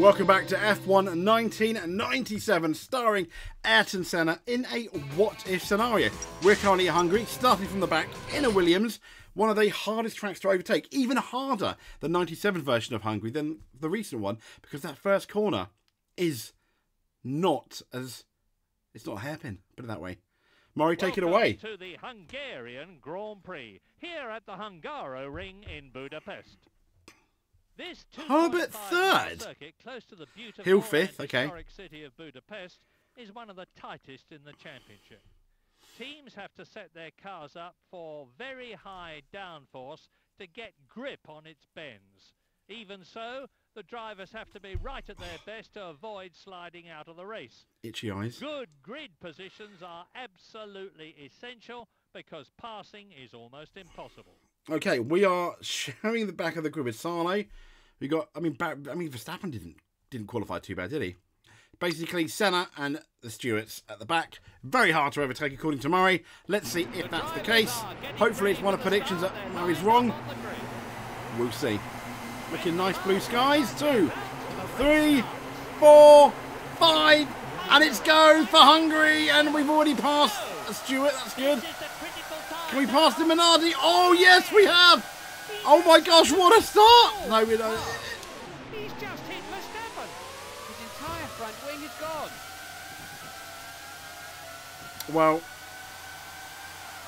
Welcome back to F1 1997, starring Ayrton Senna in a what-if scenario. We're currently at Hungary, starting from the back in a Williams, one of the hardest tracks to overtake, even harder than 97 version of Hungary than the recent one, because that first corner is not as... it's not a hairpin, put it that way. Murray, take it away. Welcome to the Hungarian Grand Prix, here at the Hungaroring in Budapest. This Herbert third, circuit, close to the Hill fifth, okay. City of Budapest is one of the tightest in the championship. Teams have to set their cars up for very high downforce to get grip on its bends. Even so, the drivers have to be right at their best to avoid sliding out of the race. Itchy eyes. Good grid positions are absolutely essential because passing is almost impossible. Okay, we are showing the back of the grid with Salo. We got, I mean, Verstappen didn't qualify too bad, did he? Basically, Senna and the Stewarts at the back. Very hard to overtake, according to Murray. Let's see if that's the case. Hopefully, it's one of predictions that Murray's wrong. We'll see. Looking nice blue skies. 2, 3, 4, 5, and it's go for Hungary. And we've already passed Stewart. That's good. Can we pass the Minardi? Oh, yes, we have. Oh, my gosh, what a start. No, we don't. He's just hit Verstappen. His entire front wing is gone. Well,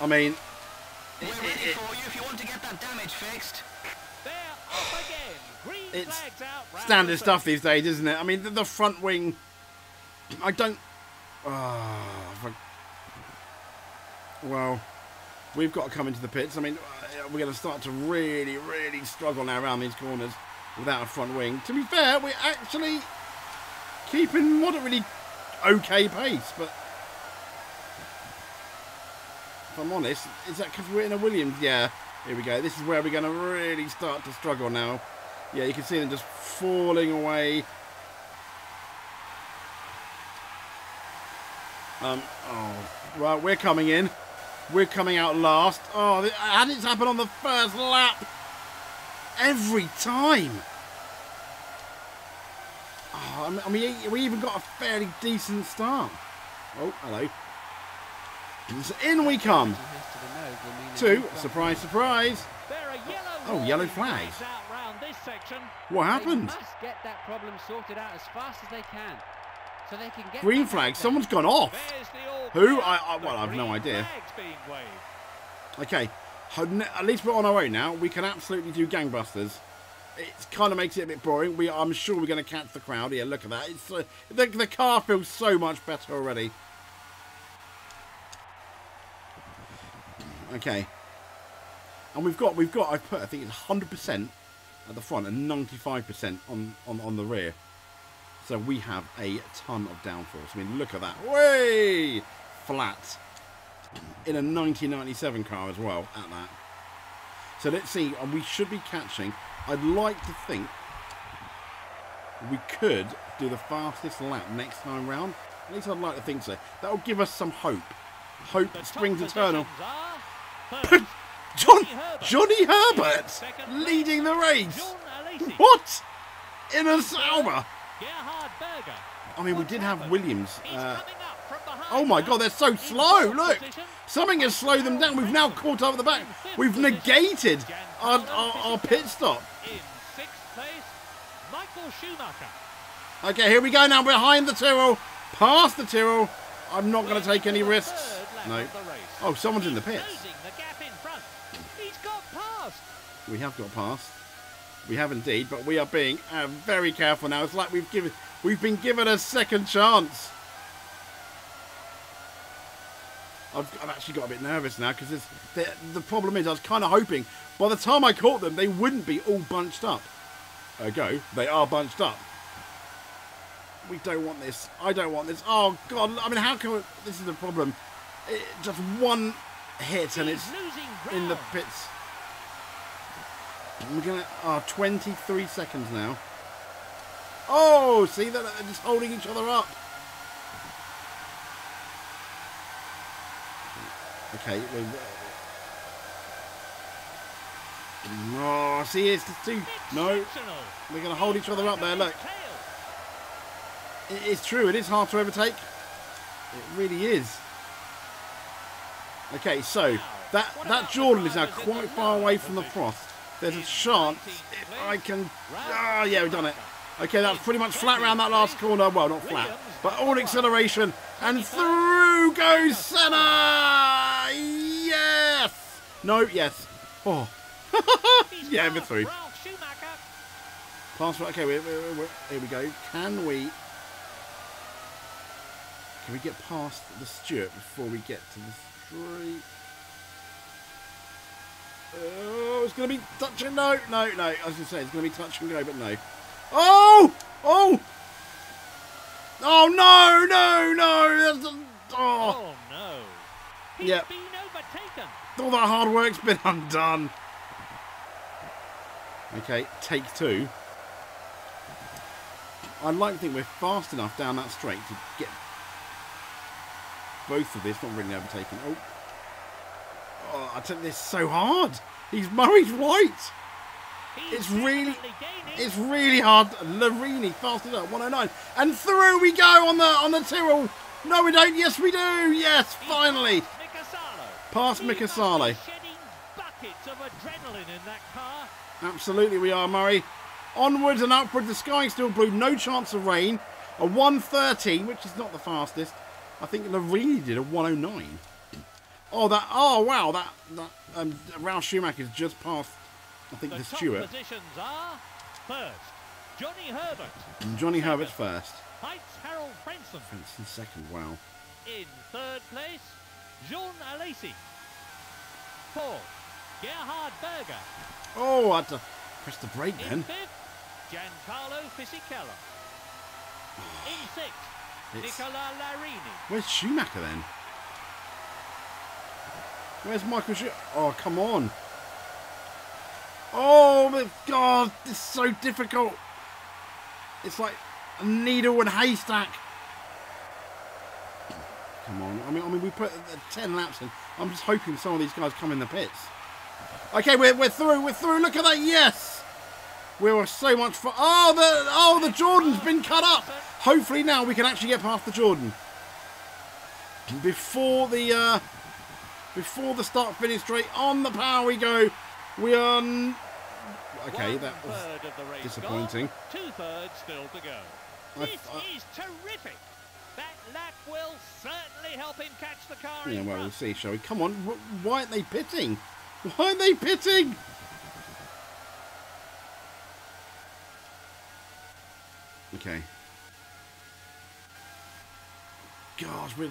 I mean... we're ready for you if you want to get that damage fixed. They're off again. Green flags out. Standard stuff these days, isn't it? I mean, the front wing... I don't... well... we've got to come into the pits. I mean, we're going to start to really, really struggle now around these corners without a front wing. To be fair, we're actually keeping moderately okay pace, but if I'm honest, is that because we're in a Williams? Yeah, here we go. This is where we're going to really start to struggle now. Yeah, you can see them just falling away. Right, we're coming in. We're coming out last. Oh, and it's happened on the first lap. Every time. Oh, I mean, we even got a fairly decent start. Oh, hello. In we come. Two. Surprise, surprise. Oh, yellow flags. What happened? So they can get green flag. Someone's gone off. Who? Well, I've no idea. Okay. At least we're on our own now. We can absolutely do gangbusters. It kind of makes it a bit boring. I'm sure we're going to catch the crowd here. Yeah, look at that. It's the car feels so much better already. Okay. And we've got. I've put. I think it's 100% at the front and 95% on the rear. So we have a ton of downforce. I mean, look at that. Way flat. In a 1997 car as well at that. So let's see. And we should be catching. I'd like to think we could do the fastest lap next time round. At least I'd like to think so. That'll give us some hope. Hope springs eternal. Johnny Herbert leading the race. What? In a Sauber. Gerhard Berger. I mean, we did have Williams. Oh my God, they're so slow! Look, something has slowed them down. We've now caught up at the back. We've negated our pit stop. In sixth place, Michael Schumacher. Okay, here we go now. Behind the Tyrrell, past the Tyrrell. I'm not going to take any risks. No. Oh, someone's in the pits. We have got past. We have indeed, but we are being very careful now. It's like we've been given a second chance. I've actually got a bit nervous now because the problem is I was kind of hoping by the time I caught them they wouldn't be all bunched up. There we go. They are bunched up. We don't want this. I don't want this. Oh God! I mean, how can we, this is the problem? Just one hit and it's in the pits. We're going to... 23 seconds now. Oh, see that? They're just holding each other up. Okay. Oh, see, it's just two... No. They're going to hold each other up there, look. It's true, it is hard to overtake. It really is. Okay, so that Jordan is now quite far away from the frost. There's a chance if I can... Ah, yeah, we've done it. Okay, that's pretty much flat round that last corner. Well, not flat, but all acceleration. And through goes Senna! Yes! No, yes. Oh. Yeah, we're through. Pass, okay, here we go. Can we get past the Stewart before we get to the street? Oh, it's going to be touch and go. No. I was going to say, it's going to be touch and go, but no. Oh! Oh! Oh, no! Oh, no. Yeah. He's been overtaken. All that hard work's been undone. Okay, take two. I'd like to think we're fast enough down that straight to get both of this, not really overtaking. Oh, I took this so hard. He's Murray's white. It's really hard. Larini fastest up, 109, and through we go on the Tyrrell. No, we don't. Yes, we do. Yes, finally. Past Mika Salo. Buckets of adrenaline in that car. Absolutely, we are, Murray. Onwards and upward. The sky still blue. No chance of rain. A 113, which is not the fastest. I think Larini did a 109. Oh, that! Oh, wow! That Ralf Schumacher has just passed. I think the Stewart. The top positions are first. Johnny Herbert. And Johnny Herbert first. Heinz-Harald Frentzen. Frentzen second. Wow. In third place, Jean Alesi. Fourth, Gerhard Berger. Oh, I had to press the brake then. In fifth, Giancarlo Fisichella. In sixth, Nicola Larini. Where's Schumacher then? Where's Michael Schumacher? Oh, come on. Oh, my God. This is so difficult. It's like a needle and haystack. Come on. I mean, we put 10 laps in. I'm just hoping some of these guys come in the pits. Okay, we're through. We're through. Look at that. Yes. We were so much fun. Oh, the Jordan's been cut up. Hopefully now we can actually get past the Jordan before the start-finish straight. On the power we go. We are... Okay, that was disappointing. Two-thirds still to go. This is terrific. That lap will certainly help him catch the car. Yeah, well, we'll see, shall we? Come on, why aren't they pitting? Why aren't they pitting? Okay. Gosh, we're...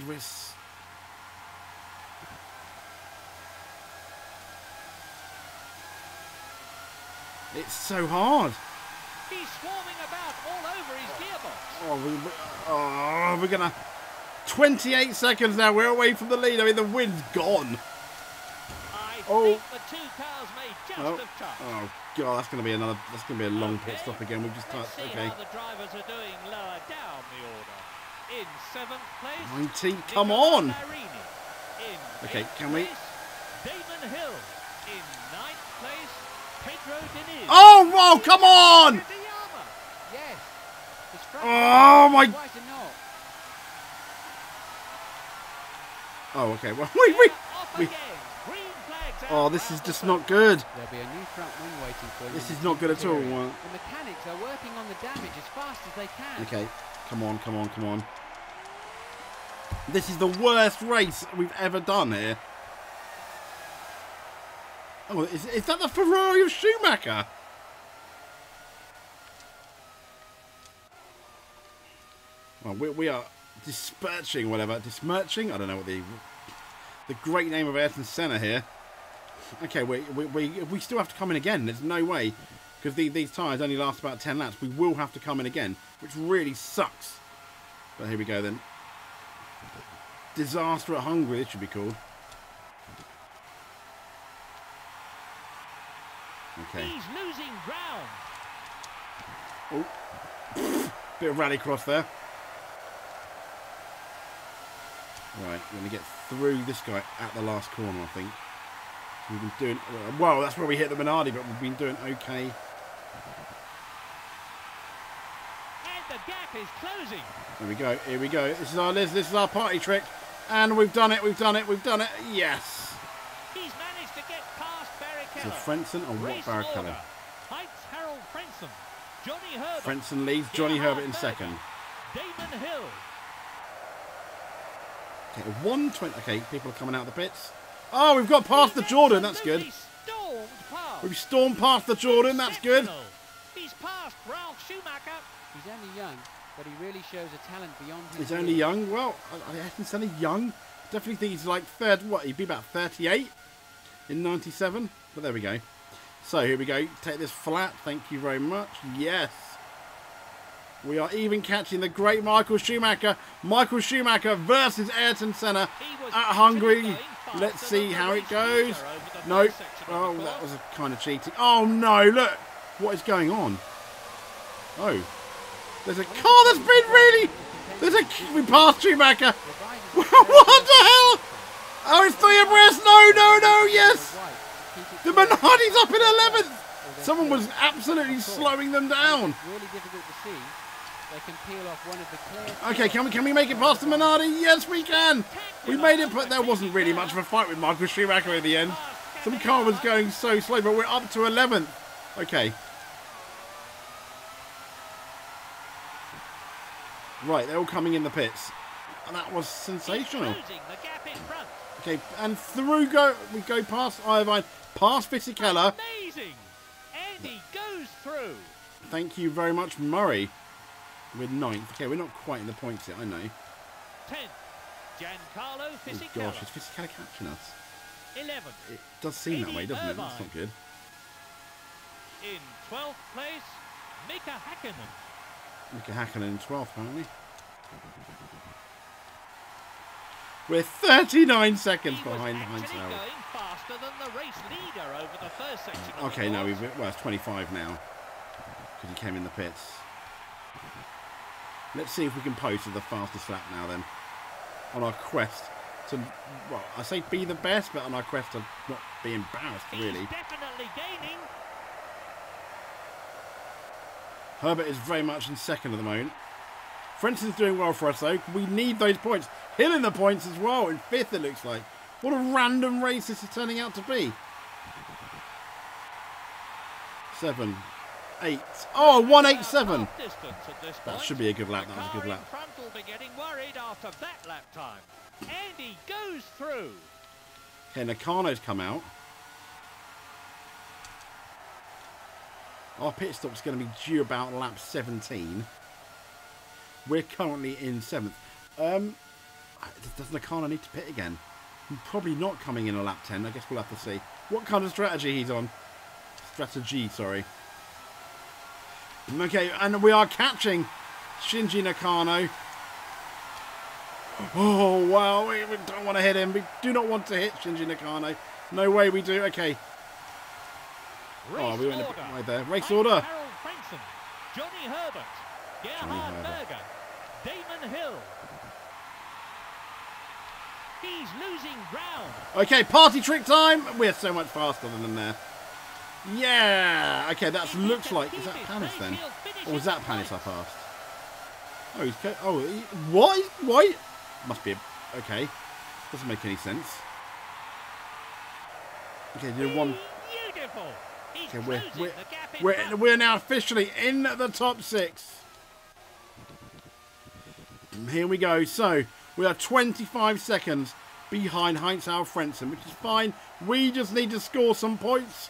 It's so hard. He's swarming about all over his gearbox. We're gonna... 28 seconds now. We're away from the lead. I mean, the wind's gone. I think the two cars may just have touched. Oh God, that's gonna be a long pit stop again. We've just touched. Okay. How the drivers are doing lower down the order. In seventh place. 19. Come on. Okay, can we? Damon Hill in ninth place. Oh, whoa, come on! Oh, my... Oh, okay, well, we... Oh, this is just not good. This is not good at all. The mechanics are working on the damage as fast as they can. Okay, come on. This is the worst race we've ever done here. Oh, is that the Ferrari of Schumacher? Well, we are dispersing, whatever. Dismerching? I don't know what the great name of Ayrton Senna here. Okay, we still have to come in again. There's no way. Because these tyres only last about 10 laps. We will have to come in again, which really sucks. But here we go then. Disaster at Hungary, it should be called. Okay. He's losing ground. Oh, bit of rallycross there. Right, we're going to get through this guy at the last corner, I think. We've been doing... Well, that's where we hit the Minardi, but we've been doing okay. And the gap is closing. There we go. Here we go. This is our Liz. This is our party trick. And we've done it. We've done it. We've done it. Yes. He's managed to get past Barrichello. So Frentzen or what? Barrichello. Heinz-Harald Frentzen. Johnny Herbert. Frentzen leads. Johnny Herbert in second. Damon Hill. Okay, 120. Okay, people are coming out of the pits. Oh, we've got past the Jordan. That's good. We've stormed past the Jordan. That's good. He's past Ralf Schumacher. He's only young, but he really shows a talent beyond him. He's only young. Well, Ayrton Senna young. Definitely think he's like third. What? He'd be about 38 in 97. But there we go. So here we go. Take this flat. Thank you very much. Yes. We are even catching the great Michael Schumacher. Michael Schumacher versus Ayrton Senna at Hungary. Let's see how it goes. Nope. Oh, that was a kind of cheating. Oh, no. Look. What is going on? Oh. There's a car that's been really... We passed Schumacher. What the hell? Oh, it's three abreast. No, no, no. Yes. The Minardi's up in 11th. Someone was absolutely slowing them down. Really difficult to see. They can peel off one of the okay, can we make it past the Minardi? Yes, we can. We made it, but there wasn't really much of a fight with Michael Schumacher at the end. Some car was going so slow, but we're up to 11th. Okay. Right, they're all coming in the pits. And that was sensational. Okay, and through we go past Irvine, past Fisichella. Amazing. Andy goes through. Thank you very much, Murray. We're 9th. Okay, we're not quite in the points yet, I know. 10th, Giancarlo Fisichella. Oh gosh, is Fisichella catching us? 11th. It does seem that way, doesn't it? That's not good. In 12th place, Mika Hakkinen. Mika Hakkinen in 12th, aren't we? We're 39 seconds behind Heinz-Harald. Going faster than the race leader over the first section. Okay, no, well, it's 25 now because he came in the pits. Let's see if we can post the fastest lap now then. On our quest to, well, I say be the best, but on our quest to not be embarrassed, really. He's definitely gaining. Herbert is very much in second at the moment. Frentzen's doing well for us though. We need those points. Hill in the points as well, in 5th it looks like. What a random race this is turning out to be. 7, 8. Oh, 187. That should be a good lap. That was a good lap. Andy goes through. Okay, Nakano's come out. Our pit stop's going to be due about lap 17. We're currently in 7th. Does Nakano need to pit again? I'm probably not coming in a lap 10. I guess we'll have to see what kind of strategy he's on. Strategy, sorry. Okay, and we are catching Shinji Nakano. Oh, wow, we don't want to hit him. We do not want to hit Shinji Nakano. No way we do. Okay. Oh, we went a bit wide there. Race order. Johnny Herbert, Gerhard Berger, Damon Hill. He's losing ground. Okay, party trick time. We're so much faster than them there. Yeah, okay, that looks like... Is that Panis then? Or was that Panis I passed? Oh, he's... Oh, he, what? Why? Must be a... Okay. Doesn't make any sense. Okay, you're one... Okay, we're now officially in the top 6. Here we go. So, we are 25 seconds behind Heinz-Harald Frentzen, which is fine. We just need to score some points.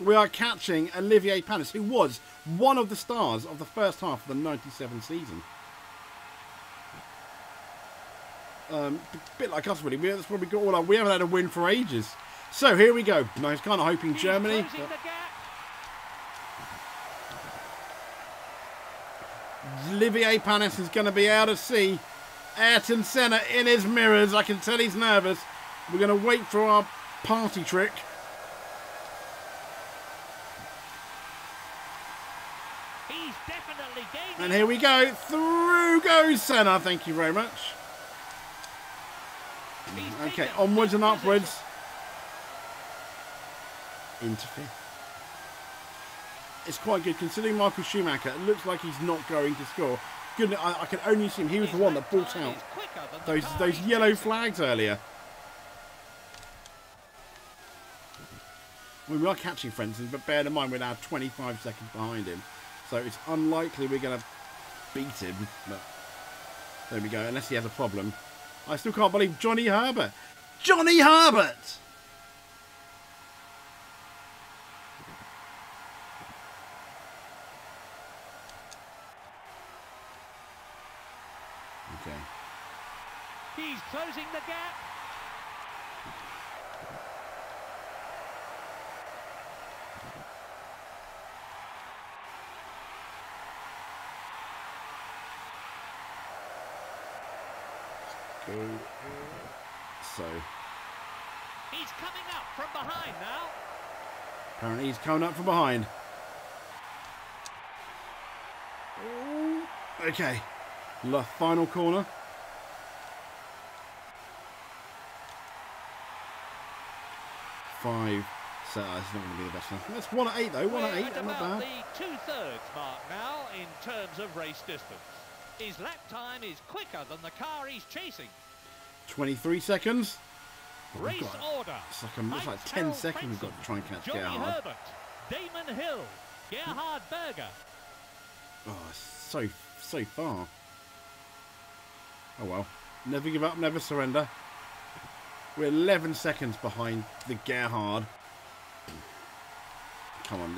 We are catching Olivier Panis, who was one of the stars of the first half of the 97 season. A bit like us, really. That's what we got all our... We haven't had a win for ages. So here we go. I was kind of hoping Germany. Olivier Panis is going to be able to see Ayrton Senna in his mirrors. I can tell he's nervous. We're going to wait for our party trick. And here we go. Through goes Senna. Thank you very much. Okay, onwards and upwards. Into 5th. is quite good, considering Michael Schumacher. It looks like he's not going to score. Goodness, I can only assume he was the one that brought out those yellow flags earlier. I mean, we are catching Frentzen, but bear in mind we're now 25 seconds behind him. So it's unlikely we're going to beat him. But there we go, unless he has a problem. I still can't believe Johnny Herbert. Johnny Herbert! Okay. He's closing the gap. So he's coming up from behind now. Apparently he's coming up from behind. Okay, final corner. Five. So that's not going to be the best one. That's 1 at 8 though. 1 at 8. Not bad. The 2/3 mark now in terms of race distance. His lap time is quicker than the car he's chasing. 23 seconds. Oh, race order. It's like 10 seconds we've got to try and catch Johnny Gerhard. Herbert, Damon Hill, Gerhard Berger. Oh, so far. Oh well. Never give up, never surrender. We're 11 seconds behind the Gerhard. Come on,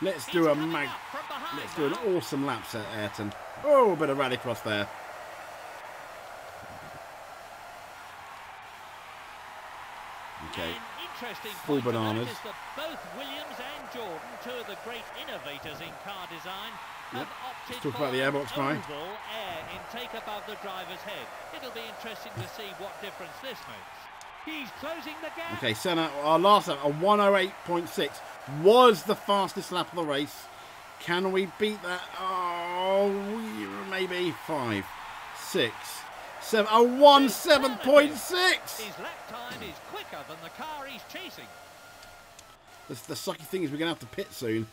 let's do an awesome lap set, Ayrton. Oh, a bit of rallycross there. Okay. Full bananas. That both Williams and Jordan, two of the great innovators in car design, have opted for an oval air intake above the driver's head. It'll be interesting to see what difference this makes. He's closing the gap. Okay, Senna, our last lap, a 1:08.6, was the fastest lap of the race. Can we beat that? Oh, maybe 5, 6, 7. A 1:07.6. His lap time is quicker than the car he's chasing. The sucky thing is we're going to have to pit soon.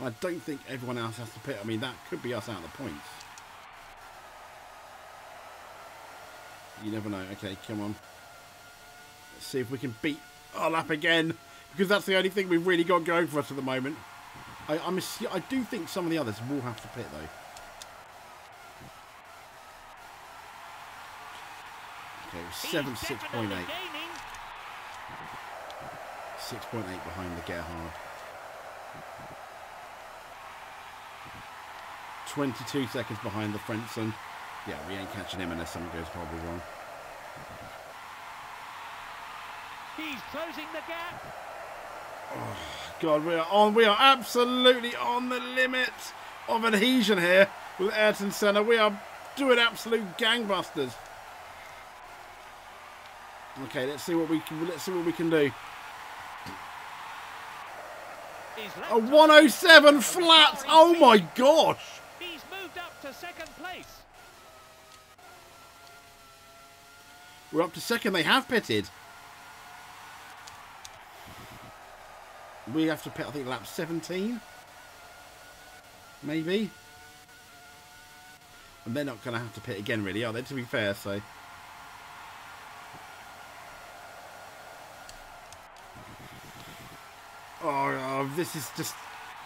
I don't think everyone else has to pit. I mean, that could be us out of the points. You never know. Okay, come on. Let's see if we can beat our lap again, because that's the only thing we've really got going for us at the moment. I do think some of the others will have to pit though. Okay, 7.6.8. 6.8 behind the Gerhard. 22 seconds behind the Frentzen. Yeah, we ain't catching him unless something goes horribly wrong. He's closing the gap. Oh, God, we are absolutely on the limit of adhesion here with Ayrton Senna. We are doing absolute gangbusters. Okay, let's see what we can do. A 1:07 flat. Oh my gosh. He's moved up to second place. We're up to second. They have pitted. We have to pit, I think, lap 17, maybe. And they're not going to have to pit again, really, are they, to be fair? So oh, this is just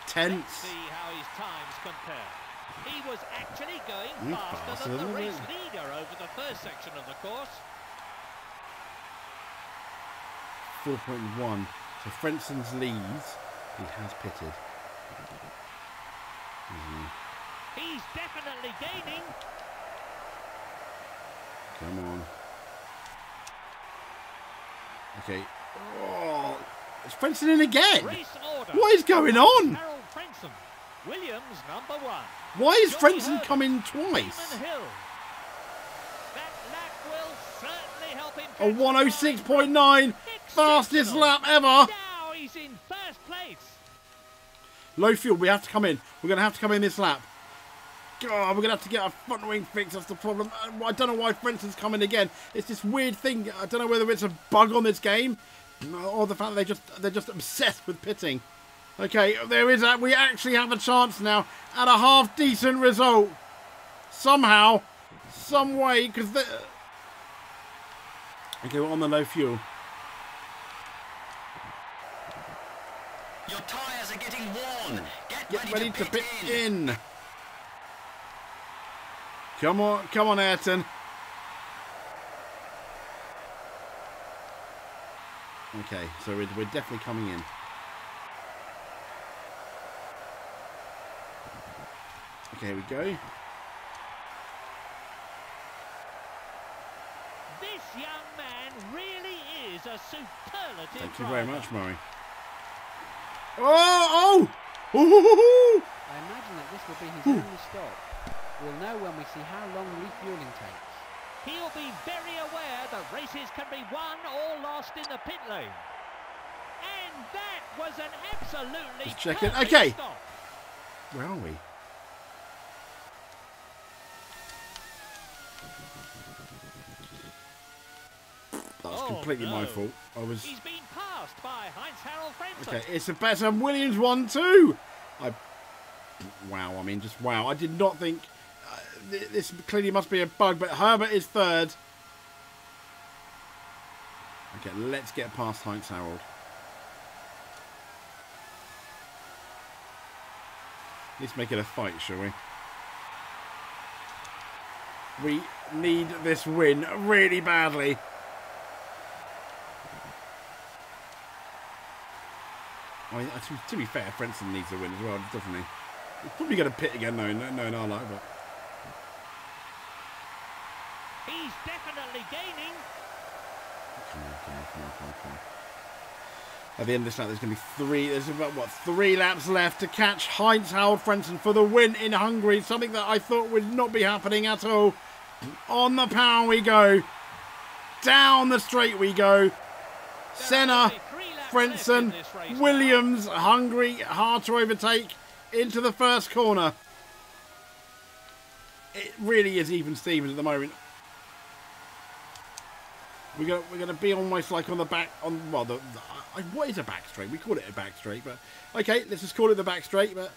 tense. Let's see how his times compare. He was actually going faster than the race leader over the first section of the course. 4.1. So Frentzen's leads, he has pitted. He's definitely gaining. Come on. Okay. Oh, it's Frentzen in again. What is going on? Williams #1. Why is Frentzen coming twice? A 1:06.9. Fastest lap ever. Now he's in first place. Low fuel. We have to come in. We're going to have to come in this lap. God, we're going to have to get our front wing fixed. That's the problem. I don't know why Frentzen's coming again. It's this weird thing. I don't know whether it's a bug on this game or the fact that they're just obsessed with pitting. Okay, there is that. We actually have a chance now at a half-decent result. Somehow, some way, because the... Okay, we're on the low fuel. Your tyres are getting worn. Get ready to pit in. Come on, come on, Ayrton. Okay, so we're definitely coming in. Okay, here we go. This young man really is a superlative driver. Thank you very much, Murray. Oh! Oh! Ooh. I imagine that this will be his only stop. We'll know when we see how long refueling takes. He'll be very aware that races can be won or lost in the pit lane. And that was an absolutely perfect stop. Where are we? That's completely my fault. I was... He's been passed by Heinz-Harald Frentzen. Okay, it's a better Williams 1-2. Wow, I mean, just wow. I did not think... this clearly must be a bug, but Herbert is third. Okay, let's get past Heinz-Harald. Let's make it a fight, shall we? We need this win really badly. I mean, to be fair, Frentzen needs a win as well, doesn't he? He's probably going to pit again, though. No, like that. He's definitely gaining. Come on. At the end of this lap, there's going to be about three laps left to catch Heinz-Harald Frentzen for the win in Hungary. Something that I thought would not be happening at all. On the power we go. Down the straight we go. Senna, Frentzen, Williams, Hungary, hard to overtake into the first corner. It really is even Stevens at the moment. We're gonna be almost like on the back what is a back straight? We call it a back straight, but okay, let's just call it the back straight. But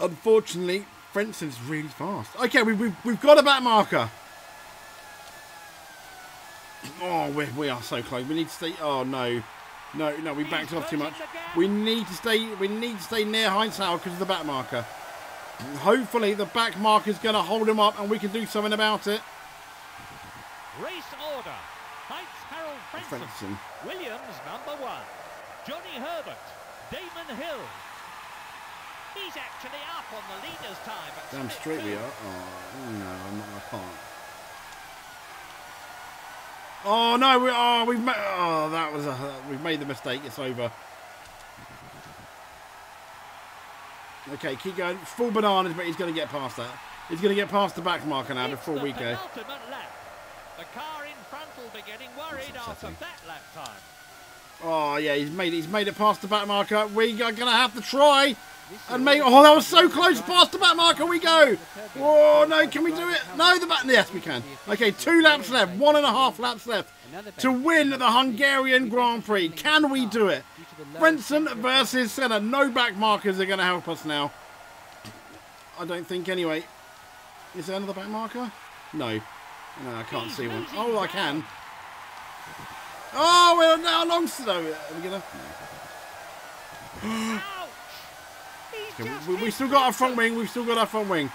unfortunately, Frentzen's really fast. Okay, we've got a back marker. Oh, we are so close. We need to stay. Oh no. No, we backed off too much. We need to stay near Heinz-Harald because of the back marker. Hopefully the back marker is going to hold him up and we can do something about it. Race order. Heinz-Harald Frentzen. Williams number one. Johnny Herbert. Damon Hill. He's actually up on the leader's time. Damn straight we are. Oh no, I can't. Oh no! We've made the mistake. It's over. Okay, keep going. Full bananas, but he's going to get past that. He's going to get past the back marker now before we go. The car in front will be getting worried after that lap time. Oh yeah, he's made it past the back marker. We are going to have to try and make. Oh, that was so close! Past the back marker we go. Oh no, can we do it? No, the back. Yes, we can. Okay, 2 laps left. 1.5 laps left to win the Hungarian Grand Prix. Can we do it? Frentzen versus Senna. No back markers are going to help us now. I don't think anyway. Is there another back marker? No, I can't see one. Oh, I can. Oh, we're now long slow. Are we gonna? Okay, we still got our front wing. We still have our front wing.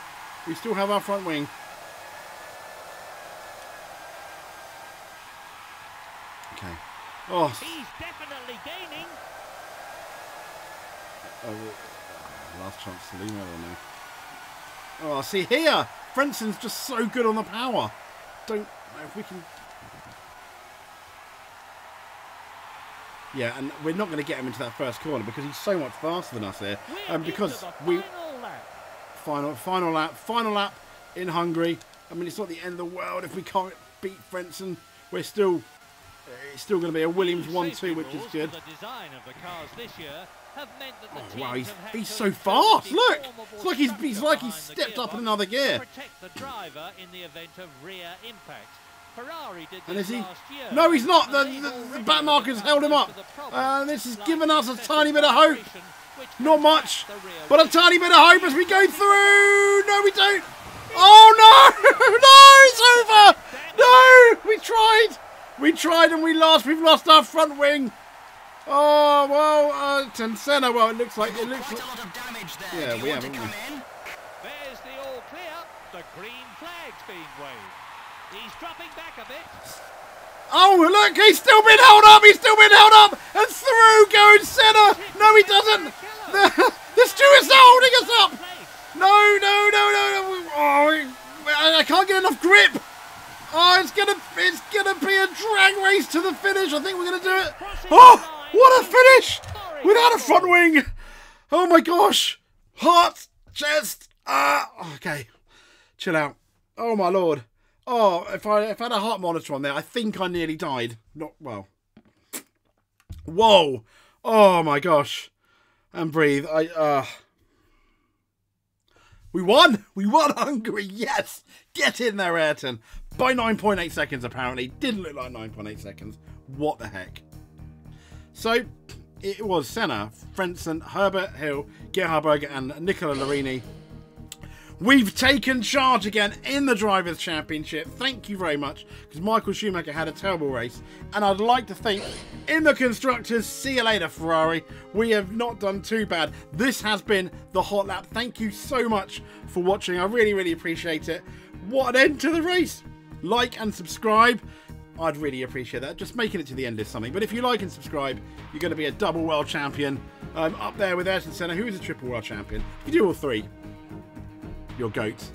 Okay. Oh. He's definitely gaining. Oh, last chance to leave him, I don't know. Oh, see here. Frentzen's just so good on the power. Don't know if we can. Yeah, and we're not going to get him into that first corner because he's so much faster than us here. Final lap in Hungary. I mean, it's not the end of the world if we can't beat Frentzen. We're still, it's still going to be a Williams 1-2, which is good. Oh wow, he's so fast! Look, it's like he's stepped up another gear. Protect the driver in the event of rear impact. And is he? No, he's not. The back markers held him up. And this has given us a tiny bit of hope. Not much, but a tiny bit of hope as we go through. No, we don't. Oh, no. No, it's over. No, we tried. We tried and we lost. We've lost our front wing. Oh, well, Ayrton Senna. Well, it looks like... It looks quite a lot of damage there. Yeah, we have, haven't we? There's the all clear. The green flag's being waved. He's dropping back a bit. Oh, look, he's still been held up. He's still been held up. And through goes Senna. No, he doesn't. The stewards are holding us up. No. Oh, I can't get enough grip. Oh, it's gonna be a drag race to the finish. I think we're gonna do it. Oh, what a finish! Without a front wing. Oh my gosh. Heart, chest. Okay. Chill out. Oh my lord. Oh, if I had a heart monitor on there, I think I nearly died. Not well. Whoa. Oh my gosh. And breathe. We won! We won Hungary, yes! Get in there, Ayrton. By 9.8 seconds, apparently. Didn't look like 9.8 seconds. What the heck? So, it was Senna, Frentzen, Herbert, Hill, Gerhard Berger, and Nicola Larini. We've taken charge again in the Drivers' Championship. Thank you very much, because Michael Schumacher had a terrible race. And I'd like to think, in the Constructors, see you later, Ferrari. We have not done too bad. This has been The Hot Lap. Thank you so much for watching. I really, really appreciate it. What an end to the race. Like and subscribe. I'd really appreciate that. Just making it to the end is something. But if you like and subscribe, you're going to be a double world champion. Up there with Ayrton Senna, who is a triple world champion. If you do all three, you're goats.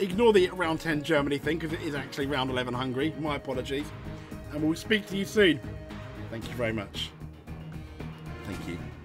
Ignore the round 10 Germany thing, because it is actually round 11 Hungary. My apologies. And we'll speak to you soon. Thank you very much. Thank you.